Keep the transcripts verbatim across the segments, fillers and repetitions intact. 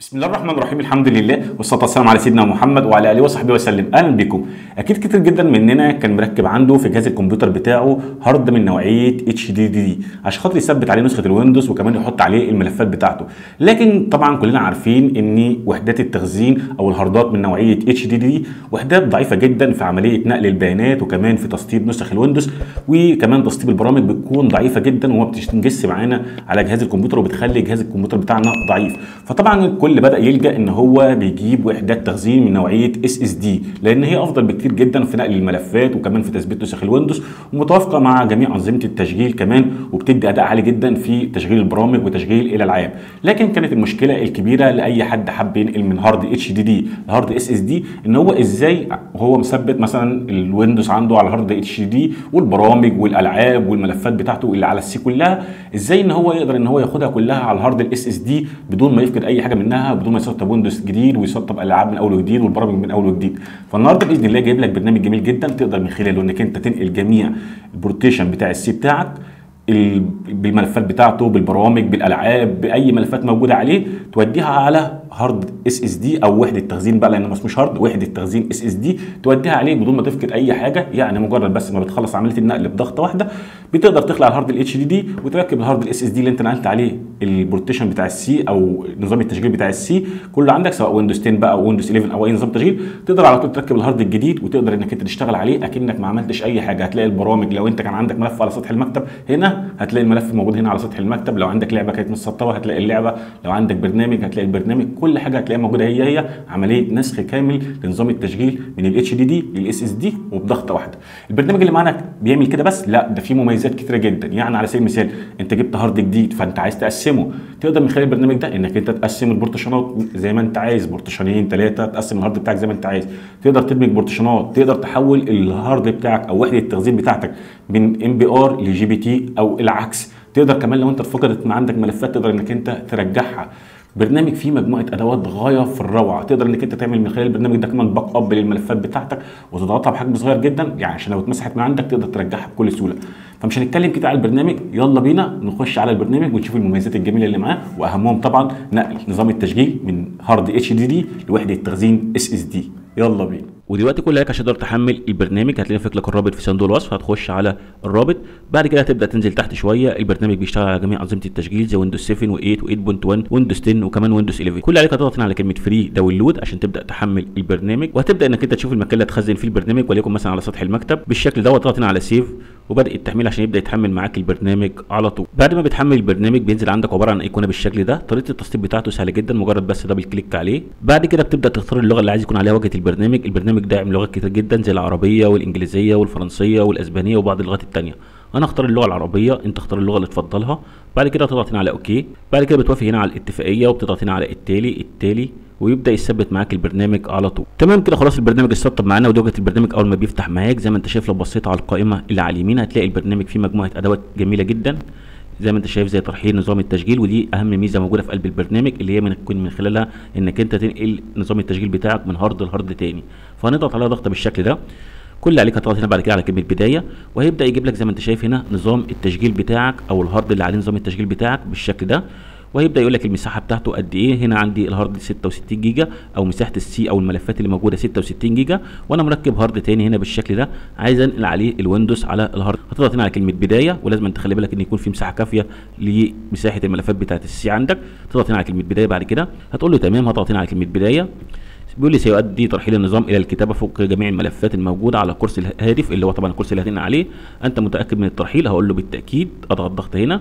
بسم الله الرحمن الرحيم. الحمد لله والصلاه والسلام على سيدنا محمد وعلى اله وصحبه وسلم. اهلا بكم. اكيد كتير جدا مننا كان مركب عنده في جهاز الكمبيوتر بتاعه هارد من نوعيه اتش دي دي عشان خاطر يثبت عليه نسخه الويندوز وكمان يحط عليه الملفات بتاعته، لكن طبعا كلنا عارفين ان وحدات التخزين او الهاردات من نوعيه اتش دي دي وحدات ضعيفه جدا في عمليه نقل البيانات وكمان في تسطيب نسخ الويندوز، وكمان تسطيب البرامج بتكون ضعيفه جدا وما بتنجزش معانا على جهاز الكمبيوتر وبتخلي جهاز الكمبيوتر بتاعنا ضعيف. فطبعا اللي بدأ يلجأ ان هو بيجيب وحدات تخزين من نوعيه اس اس دي لان هي افضل بكتير جدا في نقل الملفات وكمان في تثبيت نسخ الويندوز، ومتوافقه مع جميع انظمه التشغيل كمان، وبتدي اداء عالي جدا في تشغيل البرامج وتشغيل الالعاب. لكن كانت المشكله الكبيره لاي حد حب ينقل من هارد اتش دي دي لهارد اس اس دي ان هو ازاي هو مثبت مثلا الويندوز عنده على هارد اتش دي دي والبرامج والالعاب والملفات بتاعته اللي على السي كلها، ازاي ان هو يقدر ان هو ياخدها كلها على الهارد الاس اس دي بدون ما يفقد اي حاجه منها، بدون ما يسطب ويندوز جديد ويسطب العاب من اول وجديد والبرامج من اول وجديد. فالنهارده باذن الله جايب لك برنامج جميل جدا تقدر من خلاله انك انت تنقل جميع البروتيشن بتاع السي بتاعك بالملفات بتاعته بالبرامج بالالعاب باي ملفات موجوده عليه توديها على هارد اس اس دي او وحده تخزين بقى، لان ما اسموش هارد، وحده تخزين اس اس دي توديها عليه بدون ما تفقد اي حاجه. يعني مجرد بس ما بتخلص عمليه النقل بضغطه واحده بتقدر تخلع الهارد الاتش دي دي وتركب الهارد الاس اس دي اللي انت نقلت عليه البروتيشن بتاع السي او نظام التشغيل بتاع السي كله عندك، سواء ويندوز عشرة بقى او ويندوز احداشر او اي نظام تشغيل، تقدر على طول تركب الهارد الجديد وتقدر انك انت تشتغل عليه اكنك ما عملتش اي حاجه. هتلاقي البرامج لو انت كان عندك ملف على سطح المكتب هنا هتلاقي الملف موجود هنا على سطح المكتب، لو عندك لعبه كانت متسطبه هتلاقي اللعبه، لو عندك برنامج هتلاقي البرنامج، كل حاجه هتلاقيها موجوده. هي هي عمليه نسخ كامل لنظام التشغيل من الاتش دي دي للاس اس دي وبضغطه واحده. البرنامج اللي معانا بيعمل كده بس لا، ده فيه مميزات كتيره جدا. يعني على سبيل المثال انت جبت هارد جديد فانت عايز تقسمه، تقدر من خلال البرنامج ده انك انت تقسم البورتيشنات زي ما انت عايز، بورتيشنين ثلاثه، تقسم الهارد بتاعك زي ما انت عايز، تقدر تدمج بورتيشنات، تقدر تحول الهارد بتاعك او وحده التخزين بتاعتك من ام بي ار لجي بي تي او العكس، تقدر كمان لو انت اتفقدت ما عندك ملفات تقدر انك انت ترجعها. برنامج فيه مجموعه ادوات غايه في الروعه، تقدر انك انت تعمل من خلال البرنامج ده كمان باك اب للملفات بتاعتك وتضغطها بحجم صغير جدا، يعني عشان لو اتمسحت من عندك تقدر ترجعها بكل سهوله. فمش هنتكلم كتير على البرنامج، يلا بينا نخش على البرنامج ونشوف المميزات الجميله اللي معاه، واهمهم طبعا نقل نظام التشغيل من هارد اتش دي دي لوحده تخزين اس اس دي. يلا بينا. ودلوقتي كل اللي عليك عشان تقدر تحمل البرنامج هتلاقي فيك لك الرابط في صندوق الوصف، هتخش على الرابط، بعد كده هتبدا تنزل تحت شويه. البرنامج بيشتغل على جميع انظمه التشغيل زي ويندوز سبعة و8 و8.1 ويندوز عشرة وكمان ويندوز احداشر. كل اللي عليك هتضغط هنا على كلمه فري داونلود عشان تبدا تحمل البرنامج، وهتبدا انك انت تشوف المكان اللي هتخزن فيه البرنامج، وليكن مثلا على سطح المكتب بالشكل دوت. اضغط هنا على سيف وبدأ التحميل عشان يبدا يتحمل معاك البرنامج على طول. بعد ما بتحمل البرنامج بينزل عندك عباره عن ايقونه بالشكل ده، طريقه التسطيب بتاعته سهله جدا، مجرد بس دبل كليك عليه. بعد كده بتبدا تختار اللغه اللي عايز يكون عليها واجهه البرنامج. البرنامج داعم لغات كتير جدا زي العربيه والانجليزيه والفرنسيه والاسبانيه وبعض اللغات الثانيه. انا اختار اللغه العربيه، انت اختار اللغه اللي تفضلها. بعد كده تضغط هنا على اوكي، بعد كده بتوافق هنا على الاتفاقيه وبتضغط هنا على التالي التالي ويبدا يثبت معاك البرنامج على طول. تمام كده خلاص البرنامج اتسطب معانا، ودوجه البرنامج اول ما بيفتح معاك زي ما انت شايف لو بصيت على القائمه اللي على اليمين هتلاقي البرنامج فيه مجموعه ادوات جميله جدا زي ما انت شايف زي ترحيل نظام التشغيل، ودي اهم ميزه موجوده في قلب البرنامج اللي هي بنكون من خلالها انك انت تنقل نظام التشغيل بتاعك من هارد لهارد تاني. فهنضغط عليها ضغطه بالشكل ده، كل اللي عليك هتضغط هنا بعد كده على كلمه بدايه وهيبدا يجيب لك زي ما انت شايف هنا نظام التشغيل بتاعك او الهارد اللي عليه نظام التشغيل بتاعك بالشكل ده، وهيبدا يقول لك المساحه بتاعته قد ايه. هنا عندي الهارد ستة وستين جيجا او مساحه السي او الملفات اللي موجوده ستة وستين جيجا، وانا مركب هارد تاني هنا بالشكل ده عايز انقل عليه الويندوز على الهارد. هتضغط هنا على كلمه بدايه، ولازم انت تخلي بالك ان يكون في مساحه كافيه لمساحه الملفات بتاعه السي عندك. تضغط هنا على كلمه بدايه، بعد كده هتقول له تمام. هضغط هنا على كلمه بدايه، بيقول لي سيؤدي ترحيل النظام الى الكتابه فوق جميع الملفات الموجوده على الكرسي الهادف اللي هو طبعا الكرسي اللي هتنقل عليه، انت متاكد من الترحيل؟ هقول له بالتاكيد. اضغط ضغط هنا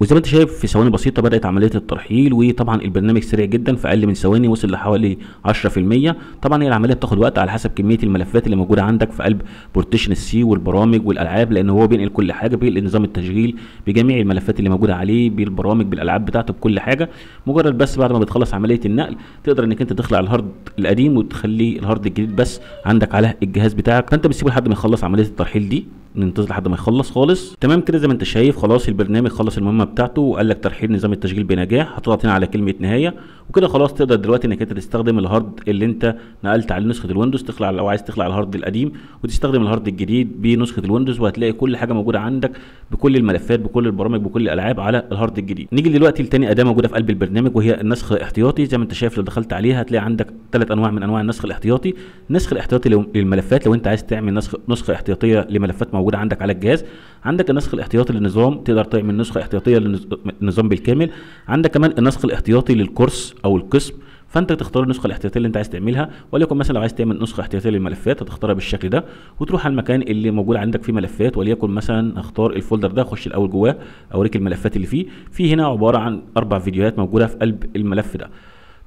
وزي ما انت شايف في ثواني بسيطه بدات عمليه الترحيل، وطبعا البرنامج سريع جدا في اقل من ثواني وصل لحوالي عشرة بالمية. طبعا هي العمليه بتاخد وقت على حسب كميه الملفات اللي موجوده عندك في قلب بورتيشن السي والبرامج والالعاب، لان هو بينقل كل حاجه، بينقل نظام التشغيل بجميع الملفات اللي موجوده عليه بالبرامج بالالعاب بتاعته بكل حاجه. مجرد بس بعد ما بتخلص عمليه النقل تقدر انك انت تخلع الهارد القديم وتخلي الهارد الجديد بس عندك على الجهاز بتاعك، فانت بتسيبه لحد ما يخلص عمليه الترحيل دي، ننتظر لحد ما يخلص خالص. تمام كده زي ما انت شايف خلاص البرنامج خلص المهمه بتاعته وقال لك ترحيل نظام التشغيل بنجاح، هتضغط هنا على كلمه نهايه وكده خلاص تقدر دلوقتي انك انت تستخدم الهارد اللي انت نقلت عليه نسخه الويندوز، تخلع لو عايز تخلع الهارد القديم وتستخدم الهارد الجديد بنسخه الويندوز، وهتلاقي كل حاجه موجوده عندك بكل الملفات بكل البرامج بكل الالعاب على الهارد الجديد. نيجي دلوقتي لتاني اداه موجوده في قلب البرنامج وهي النسخ الاحتياطي. زي ما انت شايف لو دخلت عليها هتلاقي عندك ثلاث انواع من انواع النسخ الاحتياطي. النسخ الاحتياطي للملفات لو انت عايز تعمل نسخ نسخه احتياطيه لملفات موجوده عندك على الجهاز، عندك النسخ الاحتياطي للنظام تقدر تعمل نسخه احتياطيه للنظام بالكامل، عندك كمان النسخ الاحتياطي للكورس او القسم، فانت تختار النسخه الاحتياطيه اللي انت عايز تعملها. وليكن مثلا لو عايز تعمل نسخه احتياطيه للملفات هتختارها بالشكل ده وتروح على المكان اللي موجود عندك فيه ملفات، وليكن مثلا هختار الفولدر ده، اخش الاول جواه اوريك الملفات اللي فيه. في هنا عباره عن اربع فيديوهات موجوده في قلب الملف ده،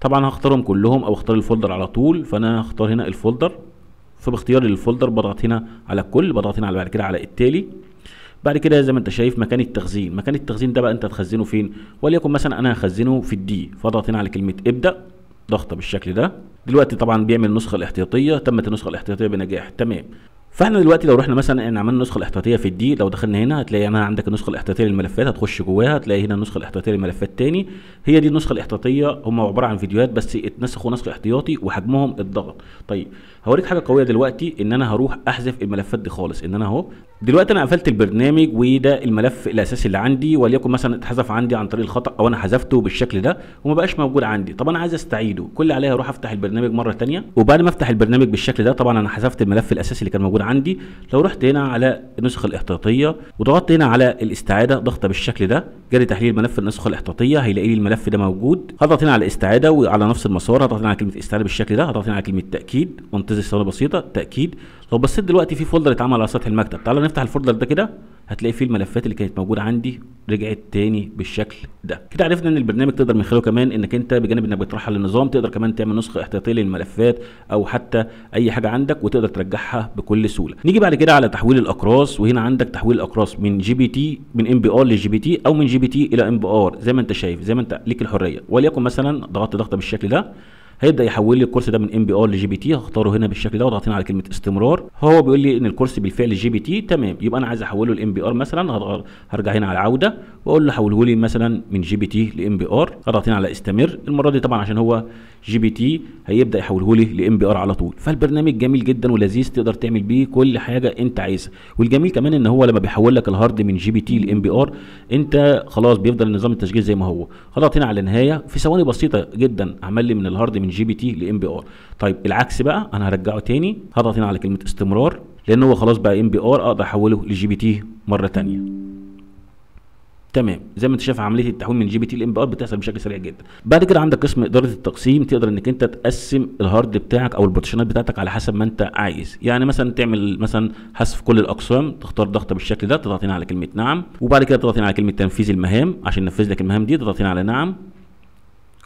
طبعا هختارهم كلهم او اختار الفولدر على طول. فانا هختار هنا الفولدر، فباختياري للفولدر بضغط هنا على الكل، بضغط هنا على بعد كده على التالي. بعد كده زي ما انت شايف مكان التخزين، مكان التخزين ده بقى انت هتخزنه فين، وليكن مثلا انا هخزنه في الدي، فاضغط هنا على كلمه ابدا ضغطه بالشكل ده. دلوقتي طبعا بيعمل النسخه الاحتياطيه، تمت النسخه الاحتياطيه بنجاح، تمام. فاحنا دلوقتي لو رحنا مثلا يعني عملنا النسخه الاحتياطيه في الدي، لو دخلنا هنا هتلاقي انا عندك النسخه الاحتياطيه للملفات، هتخش جواها هتلاقي هنا النسخه الاحتياطيه للملفات تاني. هي دي النسخه الاحتياطيه، هم عباره عن فيديوهات بس اتنسخوا نسخ احتياطي وحجمهم اتضغط. طيب هوريك حاجه قويه دلوقتي، ان انا هروح احذف الملفات دي خالص. ان انا اهو دلوقتي انا قفلت البرنامج وده الملف الاساسي اللي عندي، وليكن مثلا اتحذف عندي عن طريق الخطا او انا حذفته بالشكل ده وما بقاش موجود عندي. طب انا عايز استعيده، كل عليا اروح افتح البرنامج مره ثانيه، وبعد ما افتح البرنامج بالشكل ده طبعا انا حذفت الملف الاساسي اللي كان موجود عندي. لو رحت هنا على النسخه الاحتياطيه وضغطت هنا على الاستعاده ضغطه بالشكل ده، جري تحليل ملف النسخه الاحتياطيه هيلاقي لي الملف ده موجود. هضغط هنا على الاستعاده وعلى نفس المسار هضغط هنا على كلمه استعاده بالشكل ده، هضغط هنا على كلمه تاكيد وانتظر ثواني بسيطه تاكيد. لو بصيت دلوقتي في فولدر اتعمل على سطح المكتب، تعالوا نفتح الفولدر ده كده هتلاقي فيه الملفات اللي كانت موجوده عندي رجعت تاني بالشكل ده. كده عرفنا ان البرنامج تقدر من خلاله كمان انك انت بجانب انك بترحل للنظام تقدر كمان تعمل نسخه احتياطيه للملفات او حتى اي حاجه عندك وتقدر ترجعها بكل سهوله. نيجي بعد كده على تحويل الاقراص، وهنا عندك تحويل الاقراص من جي بي تي من ام بي ار لجي بي تي او من جي بي تي الى ام بي ار. زي ما انت شايف زي ما انت ليك الحريه، وليكن مثلا ضغطت ضغطه بالشكل ده هيبدا يحول لي الكورس ده من ام بي ار لجي بي تي، هختاره هنا بالشكل ده واضغط هنا على كلمه استمرار. هو بيقول لي ان الكورس بالفعل جي بي تي، تمام. يبقى انا عايز احوله لام بي ار مثلا، هضغط هرجع هنا على عوده واقول له حوله لي مثلا من جي بي تي لام بي ار، اضغط هنا على استمر. المره دي طبعا عشان هو جي بي تي هيبدا يحوله لي لام بي ار على طول. فالبرنامج جميل جدا ولذيذ، تقدر تعمل بيه كل حاجه انت عايزها. والجميل كمان ان هو لما بيحول لك الهارد من جي بي تي لام بي ار انت خلاص بيفضل نظام التشغيل زي ما هو. هضغط هنا على نهايه، في ثواني بسيطه جدا عمل لي من الهارد من جي بي تي لام بي ار. طيب العكس بقى انا هرجعه تاني، هضغط هنا على كلمه استمرار لان هو خلاص بقى ام بي ار، اقدر احوله لجي بي تي مره ثانيه. تمام، زي ما انت شايف عمليه التحويل من جي بي تي لام بي ار بتحصل بشكل سريع جدا. بعد كده عندك قسم اداره التقسيم، تقدر انك انت تقسم الهارد بتاعك او البارتيشنات بتاعتك على حسب ما انت عايز. يعني مثلا تعمل مثلا حذف كل الاقسام، تختار ضغطه بالشكل ده، تضغط هنا على كلمه نعم، وبعد كده تضغط هنا على كلمه تنفيذ المهام عشان ينفذ لك المهام دي، تضغط هنا على نعم،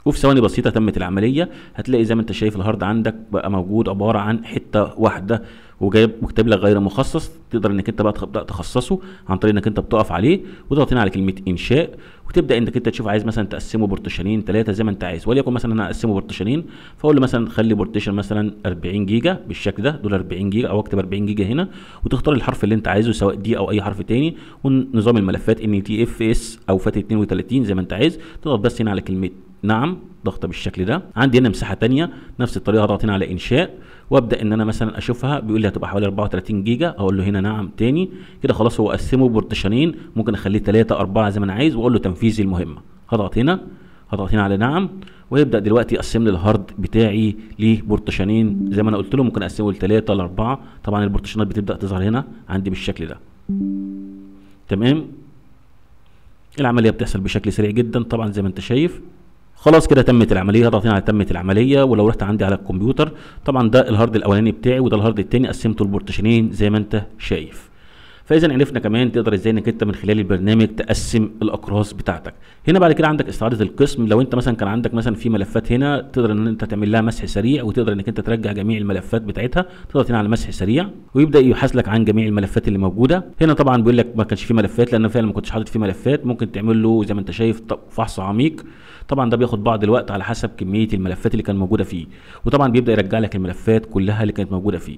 وفي ثواني بسيطه تمت العمليه. هتلاقي زي ما انت شايف الهارد عندك بقى موجود عباره عن حته واحده وجايب مكتب لك غير مخصص، تقدر انك انت بقى تبدا تخصصه عن طريق انك انت بتقف عليه وتضغط هنا على كلمه انشاء، وتبدا انك انت تشوف عايز مثلا تقسمه بارتيشنين ثلاثه زي ما انت عايز. وليكن مثلا انا اقسمه بارتيشنين، فاقول له مثلا خلي بارتيشن مثلا اربعين جيجا بالشكل ده، دول اربعين جيجا، او اكتب اربعين جيجا هنا وتختار الحرف اللي انت عايزه سواء دي او اي حرف ثاني، ونظام الملفات ان تي اف اس او فات اثنين وثلاثين زي ما انت عايز. تضغط بس هنا على كلمه نعم ضغطه بالشكل ده. عندي هنا مساحه ثانيه نفس الطريقه، هضغط هنا على انشاء وابدا ان انا مثلا اشوفها، بيقول لي هتبقى حوالي اربعة وثلاثين جيجا، اقول له هنا نعم تاني. كده خلاص هو قسمه بارتيشنين، ممكن اخليه ثلاثه اربعه زي ما انا عايز، واقول له تنفيذ المهمه، هضغط هنا هضغط هنا على نعم، ويبدا دلوقتي يقسم لي الهارد بتاعي لبارتيشنين زي ما انا قلت له، ممكن اقسمه لثلاثه لاربعه. طبعا البارتيشنات بتبدا تظهر هنا عندي بالشكل ده، تمام. العمليه بتحصل بشكل سريع جدا طبعا زي ما انت شايف. خلاص كده تمت العمليه، هضغط هنا على تمت العمليه. ولو رحت عندي على الكمبيوتر طبعا ده الهارد الاولاني بتاعي وده الهارد الثاني، قسمته لبارتيشنين زي ما انت شايف. فاذا عرفنا كمان تقدر ازاي انك انت من خلال البرنامج تقسم الاقراص بتاعتك. هنا بعد كده عندك استعاده القسم، لو انت مثلا كان عندك مثلا في ملفات هنا تقدر ان انت تعمل لها مسح سريع وتقدر انك انت ترجع جميع الملفات بتاعتها. تضغط هنا على مسح سريع ويبدا يبحث لك عن جميع الملفات اللي موجوده. هنا طبعا بيقول لك ما كانش فيه ملفات لان فعلا ما كنتش حاطط فيه ملفات، ممكن تعمل له زي ما انت شايف فحص عميق. طبعا ده بياخد بعض الوقت على حسب كميه الملفات اللي كان موجوده فيه، وطبعا بيبدا يرجع لك الملفات كلها اللي كانت موجوده فيه.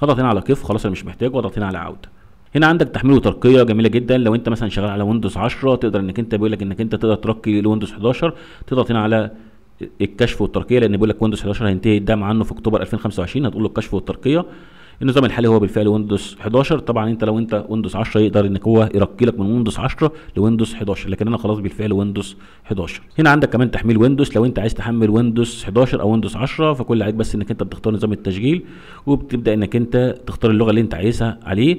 هضغط هنا على كيف، خلاص انا مش محتاجه، واضغط هنا على عوده. هنا عندك تحميل وترقيه جميله جدا. لو انت مثلا شغال على ويندوز عشرة تقدر انك انت بيقول لك انك انت تقدر ترقي لويندوز حداشر، تضغط هنا على الكشف والترقيه لان بيقول لك ويندوز حداشر هينتهي الدعم عنه في اكتوبر الفين وخمسة وعشرين، هتقول له الكشف والترقيه. النظام الحالي هو بالفعل ويندوز حداشر. طبعا انت لو انت ويندوز عشرة يقدر انك هو يرقي لك من ويندوز عشرة لويندوز حداشر، لكن انا خلاص بالفعل ويندوز حداشر. هنا عندك كمان تحميل ويندوز، لو انت عايز تحمل ويندوز حداشر او ويندوز عشرة فكل عليك بس انك انت بتختار نظام التشغيل وبتبدا انك انت تختار اللغه اللي انت عايزها عليه.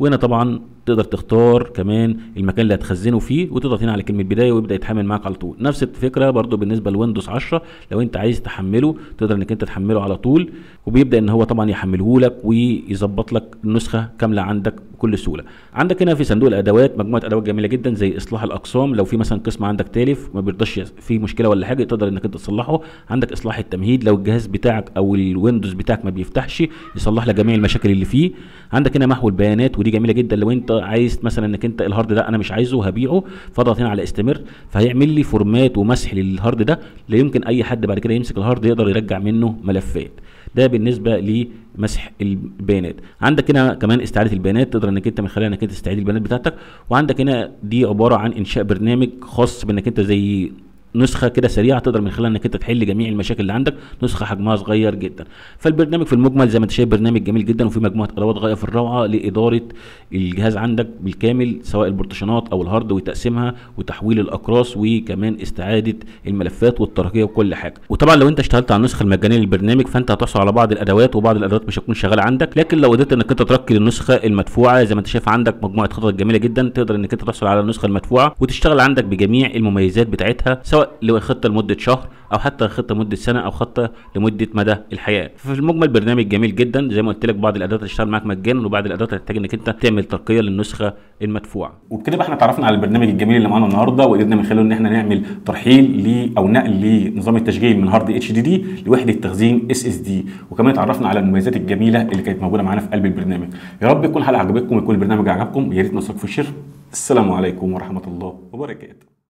وهنا طبعا تقدر تختار كمان المكان اللي هتخزنه فيه وتضغط هنا على كلمه بدايه ويبدا يتحمل معاك على طول. نفس الفكره برده بالنسبه لويندوز عشرة، لو انت عايز تحمله تقدر انك انت تحمله على طول وبيبدا ان هو طبعا يحمله لك ويظبط لك النسخه كامله عندك بكل سهوله. عندك هنا في صندوق الادوات مجموعه ادوات جميله جدا زي اصلاح الاقسام، لو في مثلا قسم عندك تالف ما بيرضاش فيه مشكله ولا حاجه تقدر انك انت تصلحه. عندك اصلاح التمهيد، لو الجهاز بتاعك او الويندوز بتاعك ما بيفتحش يصلح لك جميع المشاكل اللي فيه. عندك هنا محو البيانات ودي جميله جدا، لو انت عايز مثلا انك انت الهارد ده انا مش عايزه هبيعه فاضغط هنا على استمر فهيعمل لي فورمات ومسح للهارد ده، لا يمكن اي حد بعد كده يمسك الهارد يقدر يرجع منه ملفات. ده بالنسبه لمسح البيانات. عندك هنا كمان استعاده البيانات، تقدر انك انت من خلالها انك انت تستعيد البيانات بتاعتك. وعندك هنا دي عباره عن انشاء برنامج خاص بانك انت زي نسخه كده سريعه تقدر من خلالها انك انت تحل جميع المشاكل اللي عندك، نسخه حجمها صغير جدا. فالبرنامج في المجمل زي ما انت شايف برنامج جميل جدا وفي مجموعه ادوات غايه في الروعه لاداره الجهاز عندك بالكامل، سواء البارتيشنات او الهارد وتقسيمها وتحويل الاقراص وكمان استعاده الملفات والترقيه وكل حاجه. وطبعا لو انت اشتغلت على النسخه المجانيه للبرنامج فانت هتحصل على بعض الادوات وبعض الادوات مش هتكون شغاله عندك، لكن لو قدرت انك انت ترقي للنسخه المدفوعه زي ما انت شايف عندك مجموعه خطط جميله جدا تقدر انك انت تحصل على النسخه المدفوعه وتشتغل عندك بجميع المميزات بتاعتها، سواء لخطه لمده شهر او حتى خطه لمده سنه او خطه لمده مدى الحياه. ففي المجمل برنامج جميل جدا زي ما قلت لك، بعض الادوات هتشتغل معاك مجانا وبعض الادوات هتحتاج انك انت تعمل ترقيه للنسخه المدفوعه. وبكده بقى احنا اتعرفنا على البرنامج الجميل اللي معانا النهارده وقدرنا من خلاله ان احنا نعمل ترحيل ل او نقل لنظام التشغيل من هارد اتش دي دي لوحده تخزين اس اس دي، وكمان اتعرفنا على المميزات الجميله اللي كانت موجوده معانا في قلب البرنامج. يا رب تكون الحلقه عجبتكم ويكون البرنامج عجبكم، يا ريت نصك في الشير. السلام عليكم ورحمه الله وبركاته.